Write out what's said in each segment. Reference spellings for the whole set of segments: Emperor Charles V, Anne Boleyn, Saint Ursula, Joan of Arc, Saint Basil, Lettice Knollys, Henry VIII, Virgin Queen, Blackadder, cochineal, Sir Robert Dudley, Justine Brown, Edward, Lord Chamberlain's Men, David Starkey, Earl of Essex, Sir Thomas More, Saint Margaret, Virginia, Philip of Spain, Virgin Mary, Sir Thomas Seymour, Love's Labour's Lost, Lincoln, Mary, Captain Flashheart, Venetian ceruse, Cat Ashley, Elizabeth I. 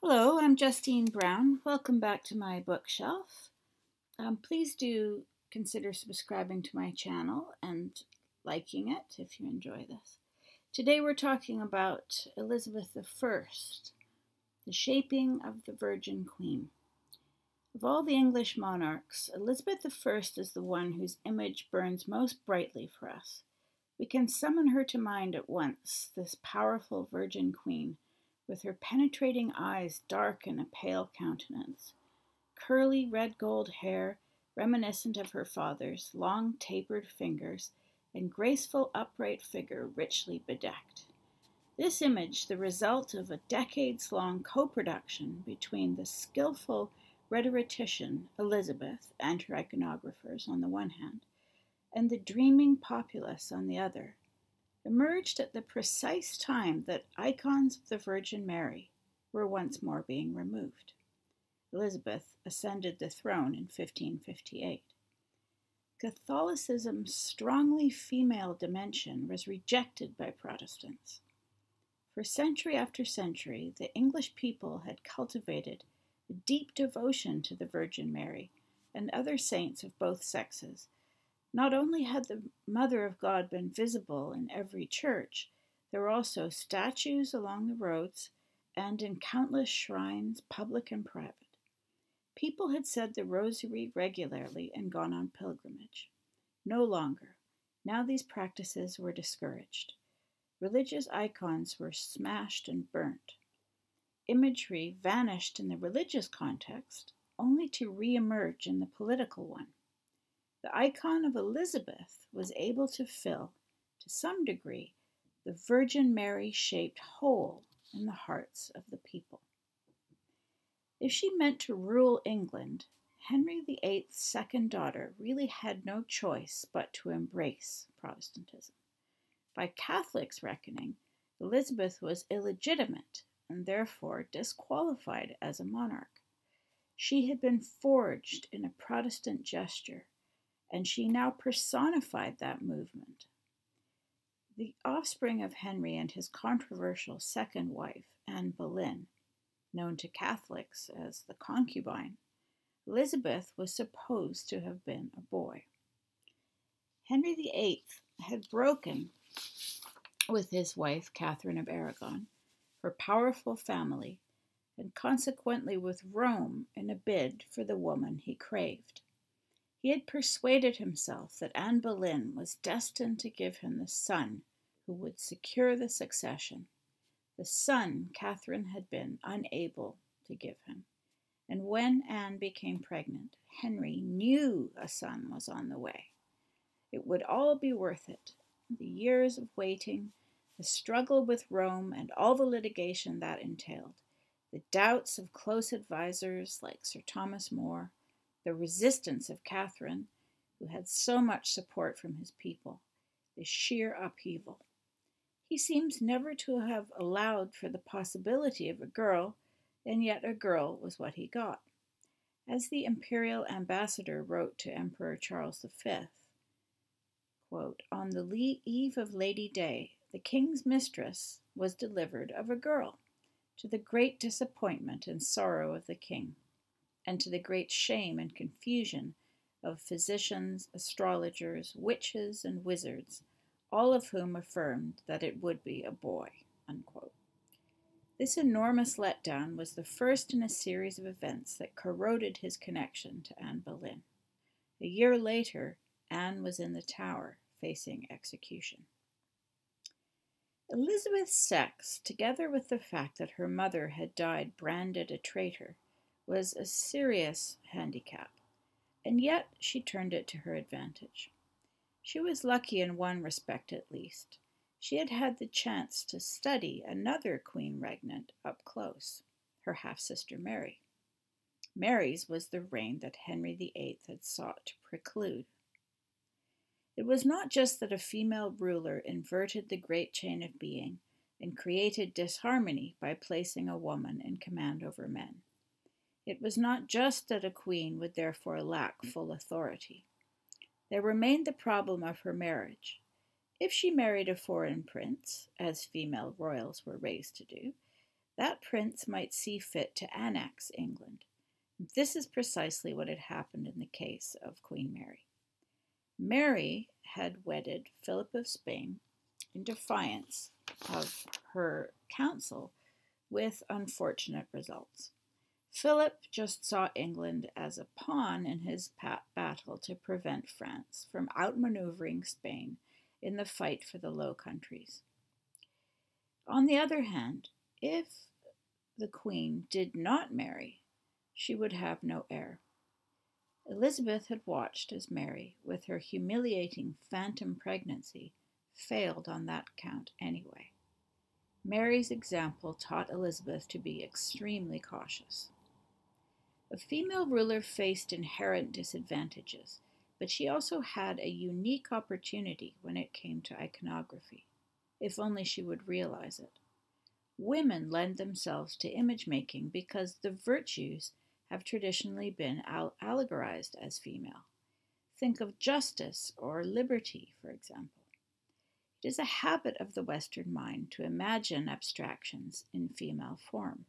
Hello, I'm Justine Brown. Welcome back to my bookshelf. Please do consider subscribing to my channel and liking it if you enjoy this. Today we're talking about Elizabeth I, the shaping of the Virgin Queen. Of all the English monarchs, Elizabeth I is the one whose image burns most brightly for us. We can summon her to mind at once, this powerful Virgin Queen, with her penetrating eyes dark in a pale countenance, curly red gold hair reminiscent of her father's, long tapered fingers, and graceful upright figure richly bedecked. This image, the result of a decades-long co-production between the skillful rhetorician Elizabeth and her iconographers on the one hand, and the dreaming populace on the other, emerged at the precise time that icons of the Virgin Mary were once more being removed. Elizabeth ascended the throne in 1558. Catholicism's strongly female dimension was rejected by Protestants. For century after century, the English people had cultivated a deep devotion to the Virgin Mary and other saints of both sexes. Not only had the Mother of God been visible in every church, there were also statues along the roads and in countless shrines, public and private. People had said the rosary regularly and gone on pilgrimage. No longer. Now these practices were discouraged. Religious icons were smashed and burnt. Imagery vanished in the religious context, only to re-emerge in the political one. The icon of Elizabeth was able to fill, to some degree, the Virgin Mary-shaped hole in the hearts of the people. If she meant to rule England, Henry VIII's second daughter really had no choice but to embrace Protestantism. By Catholics' reckoning, Elizabeth was illegitimate and therefore disqualified as a monarch. She had been forged in a Protestant gesture, and she now personified that movement. The offspring of Henry and his controversial second wife, Anne Boleyn, known to Catholics as the concubine, Elizabeth was supposed to have been a boy. Henry VIII had broken with his wife, Catherine of Aragon, her powerful family, and consequently with Rome in a bid for the woman he craved. He had persuaded himself that Anne Boleyn was destined to give him the son who would secure the succession, the son Catherine had been unable to give him. And when Anne became pregnant, Henry knew a son was on the way. It would all be worth it. The years of waiting, the struggle with Rome and all the litigation that entailed, the doubts of close advisors like Sir Thomas More, the resistance of Catherine, who had so much support from his people, the sheer upheaval. He seems never to have allowed for the possibility of a girl, and yet a girl was what he got. As the imperial ambassador wrote to Emperor Charles V, quote, "On the eve of Lady Day, the king's mistress was delivered of a girl, to the great disappointment and sorrow of the king, and to the great shame and confusion of physicians, astrologers, witches, and wizards, all of whom affirmed that it would be a boy," unquote. This enormous letdown was the first in a series of events that corroded his connection to Anne Boleyn. A year later, Anne was in the Tower, facing execution. Elizabeth's sex, together with the fact that her mother had died branded a traitor, was a serious handicap, and yet she turned it to her advantage. She was lucky in one respect at least. She had had the chance to study another queen regnant up close, her half-sister Mary. Mary's was the reign that Henry VIII had sought to preclude. It was not just that a female ruler inverted the great chain of being and created disharmony by placing a woman in command over men. It was not just that a queen would therefore lack full authority. There remained the problem of her marriage. If she married a foreign prince, as female royals were raised to do, that prince might see fit to annex England. This is precisely what had happened in the case of Queen Mary. Mary had wedded Philip of Spain in defiance of her counsel, with unfortunate results. Philip just saw England as a pawn in his battle to prevent France from outmaneuvering Spain in the fight for the Low Countries. On the other hand, if the Queen did not marry, she would have no heir. Elizabeth had watched as Mary, with her humiliating phantom pregnancy, failed on that count anyway. Mary's example taught Elizabeth to be extremely cautious. A female ruler faced inherent disadvantages, but she also had a unique opportunity when it came to iconography, if only she would realize it. Women lend themselves to image-making because the virtues have traditionally been allegorized as female. Think of justice or liberty, for example. It is a habit of the Western mind to imagine abstractions in female form.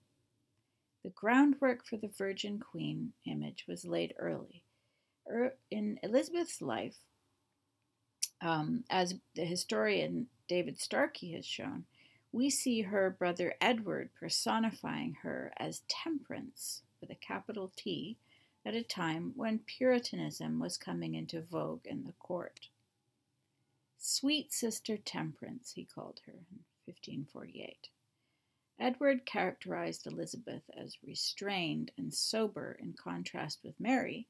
The groundwork for the Virgin Queen image was laid early. In Elizabeth's life, as the historian David Starkey has shown, we see her brother Edward personifying her as temperance, with a capital T, at a time when Puritanism was coming into vogue in the court. Sweet Sister Temperance, he called her in 1548. Edward characterized Elizabeth as restrained and sober in contrast with Mary,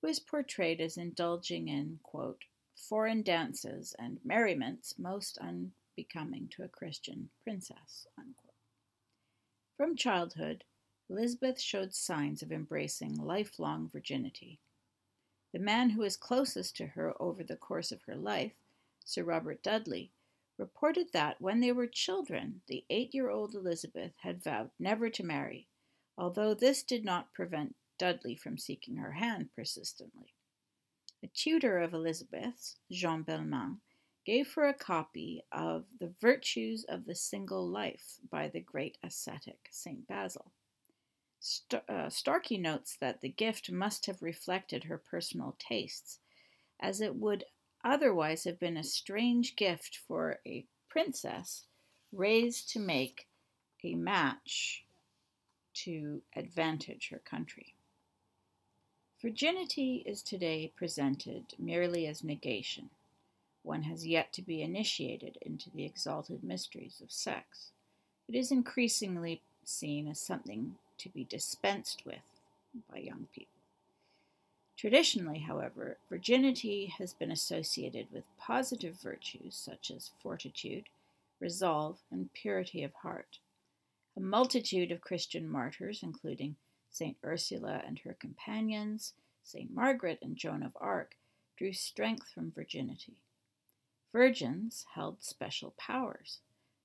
who is portrayed as indulging in, quote, foreign dances and merriments most unbecoming to a Christian princess, unquote. From childhood, Elizabeth showed signs of embracing lifelong virginity. The man who was closest to her over the course of her life, Sir Robert Dudley, reported that when they were children, the 8-year-old Elizabeth had vowed never to marry, although this did not prevent Dudley from seeking her hand persistently. A tutor of Elizabeth's, Jean Belmont, gave her a copy of The Virtues of the Single Life by the great ascetic Saint Basil. Starkey notes that the gift must have reflected her personal tastes, as it would otherwise have been a strange gift for a princess raised to make a match to advantage her country. Virginity is today presented merely as negation. One has yet to be initiated into the exalted mysteries of sex. It is increasingly seen as something to be dispensed with by young people. Traditionally, however, virginity has been associated with positive virtues such as fortitude, resolve, and purity of heart. A multitude of Christian martyrs, including Saint Ursula and her companions, Saint Margaret and Joan of Arc, drew strength from virginity. Virgins held special powers.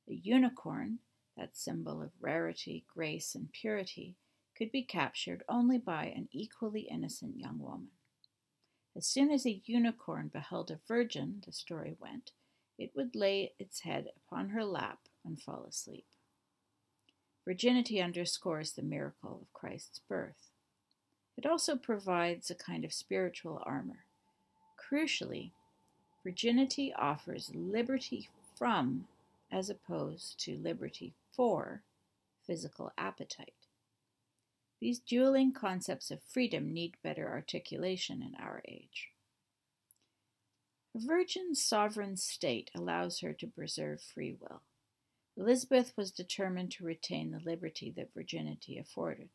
A unicorn, that symbol of rarity, grace, and purity, could be captured only by an equally innocent young woman. As soon as a unicorn beheld a virgin, the story went, it would lay its head upon her lap and fall asleep. Virginity underscores the miracle of Christ's birth. It also provides a kind of spiritual armor. Crucially, virginity offers liberty from, as opposed to liberty for, physical appetite. These dueling concepts of freedom need better articulation in our age. A virgin's sovereign state allows her to preserve free will. Elizabeth was determined to retain the liberty that virginity afforded.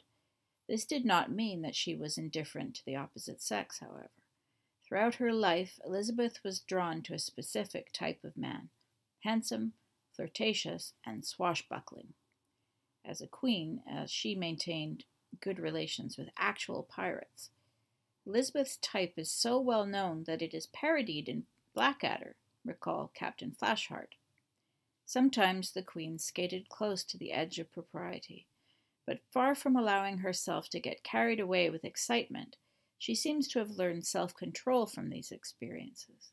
This did not mean that she was indifferent to the opposite sex, however. Throughout her life, Elizabeth was drawn to a specific type of man, handsome, flirtatious, and swashbuckling. As a queen, she maintained good relations with actual pirates. Elizabeth's type is so well known that it is parodied in Blackadder, recall Captain Flashheart. Sometimes the queen skated close to the edge of propriety, but far from allowing herself to get carried away with excitement, she seems to have learned self-control from these experiences.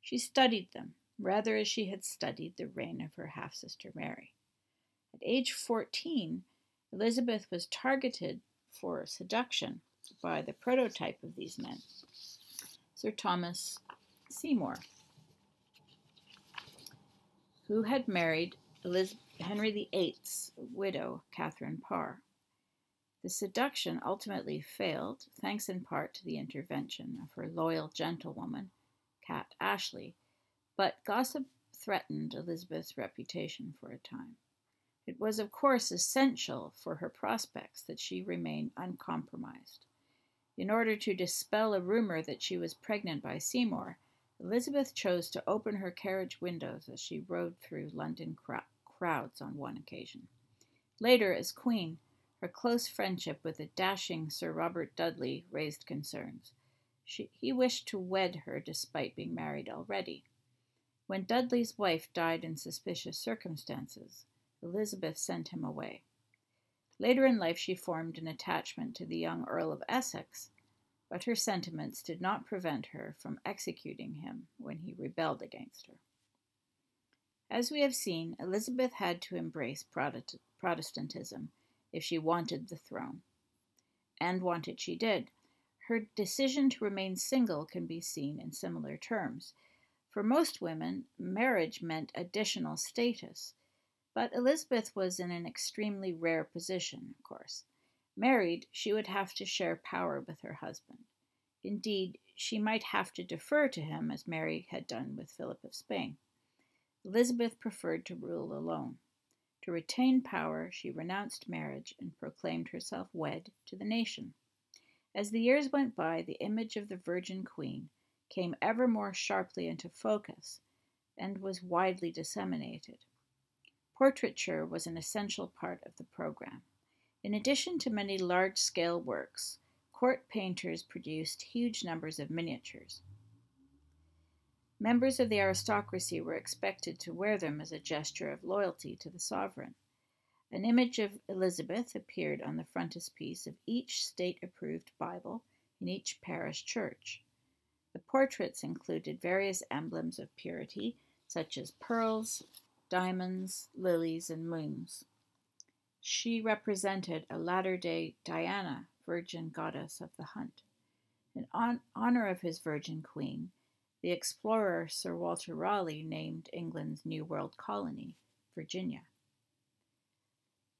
She studied them, rather as she had studied the reign of her half-sister Mary. At age 14, Elizabeth was targeted for seduction by the prototype of these men, Sir Thomas Seymour, who had married Henry VIII's widow, Catherine Parr. The seduction ultimately failed, thanks in part to the intervention of her loyal gentlewoman, Cat Ashley, but gossip threatened Elizabeth's reputation for a time. It was, of course, essential for her prospects that she remain uncompromised. In order to dispel a rumor that she was pregnant by Seymour, Elizabeth chose to open her carriage windows as she rode through London crowds on one occasion. Later, as Queen, her close friendship with the dashing Sir Robert Dudley raised concerns. He wished to wed her despite being married already. When Dudley's wife died in suspicious circumstances, Elizabeth sent him away. Later in life, she formed an attachment to the young Earl of Essex, but her sentiments did not prevent her from executing him when he rebelled against her. As we have seen, Elizabeth had to embrace Protestantism if she wanted the throne. And want it she did. Her decision to remain single can be seen in similar terms. For most women, marriage meant additional status, but Elizabeth was in an extremely rare position, of course. Married, she would have to share power with her husband. Indeed, she might have to defer to him, as Mary had done with Philip of Spain. Elizabeth preferred to rule alone. To retain power, she renounced marriage and proclaimed herself wed to the nation. As the years went by, the image of the Virgin Queen came ever more sharply into focus and was widely disseminated. Portraiture was an essential part of the program. In addition to many large-scale works, court painters produced huge numbers of miniatures. Members of the aristocracy were expected to wear them as a gesture of loyalty to the sovereign. An image of Elizabeth appeared on the frontispiece of each state-approved Bible in each parish church. The portraits included various emblems of purity, such as pearls, diamonds, lilies, and moons. She represented a latter-day Diana, virgin goddess of the hunt. In honor of his Virgin Queen, the explorer Sir Walter Raleigh named England's New World colony, Virginia.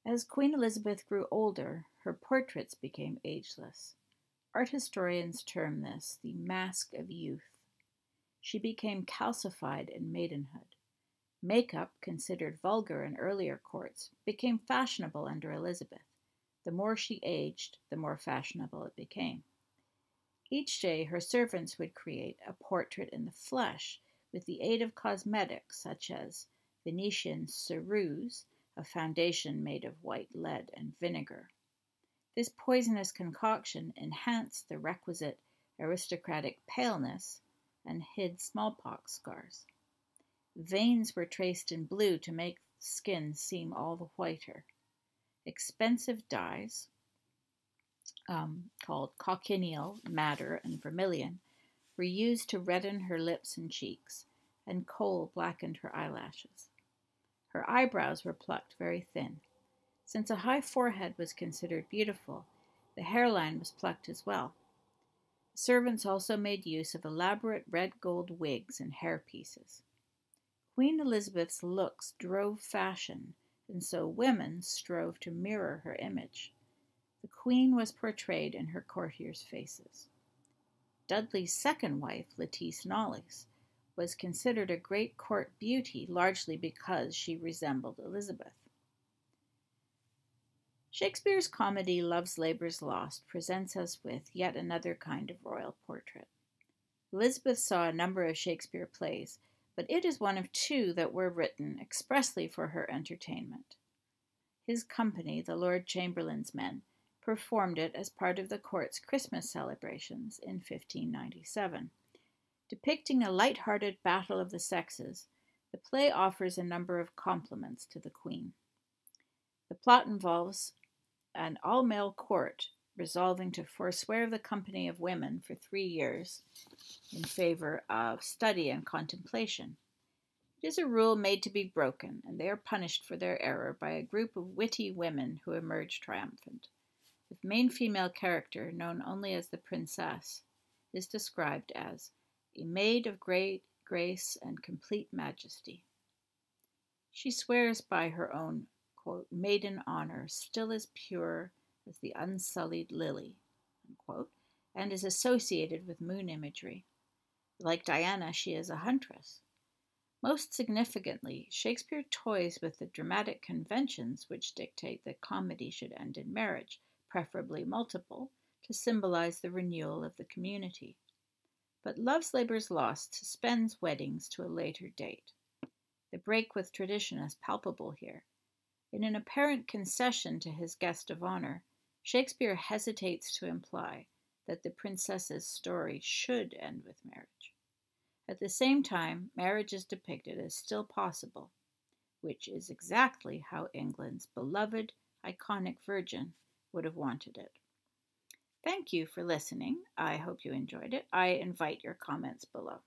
As Queen Elizabeth grew older, her portraits became ageless. Art historians term this the mask of youth. She became calcified in maidenhood. Makeup, considered vulgar in earlier courts, became fashionable under Elizabeth. The more she aged, the more fashionable it became. Each day, her servants would create a portrait in the flesh with the aid of cosmetics such as Venetian ceruse, a foundation made of white lead and vinegar. This poisonous concoction enhanced the requisite aristocratic paleness and hid smallpox scars. Veins were traced in blue to make skin seem all the whiter. Expensive dyes, called cochineal, madder, and vermilion, were used to redden her lips and cheeks, and coal blackened her eyelashes. Her eyebrows were plucked very thin. Since a high forehead was considered beautiful, the hairline was plucked as well. Servants also made use of elaborate red gold wigs and hairpieces. Queen Elizabeth's looks drove fashion, and so women strove to mirror her image. The Queen was portrayed in her courtiers' faces. Dudley's second wife, Lettice Knollys, was considered a great court beauty largely because she resembled Elizabeth. Shakespeare's comedy Love's Labour's Lost presents us with yet another kind of royal portrait. Elizabeth saw a number of Shakespeare plays, but it is one of two that were written expressly for her entertainment. His company, the Lord Chamberlain's men, performed it as part of the court's Christmas celebrations in 1597. Depicting a light-hearted battle of the sexes, the play offers a number of compliments to the Queen. The plot involves an all-male court resolving to forswear the company of women for 3 years in favor of study and contemplation. It is a rule made to be broken, and they are punished for their error by a group of witty women who emerge triumphant. The main female character, known only as the princess, is described as a maid of great grace and complete majesty. She swears by her own, quote, maiden honor, still as pure as the unsullied lily, unquote, and is associated with moon imagery. Like Diana, she is a huntress. Most significantly, Shakespeare toys with the dramatic conventions which dictate that comedy should end in marriage, preferably multiple, to symbolize the renewal of the community. But Love's Labour's Lost suspends weddings to a later date. The break with tradition is palpable here. In an apparent concession to his guest of honor, Shakespeare hesitates to imply that the princess's story should end with marriage. At the same time, marriage is depicted as still possible, which is exactly how England's beloved, iconic Virgin would have wanted it. Thank you for listening. I hope you enjoyed it. I invite your comments below.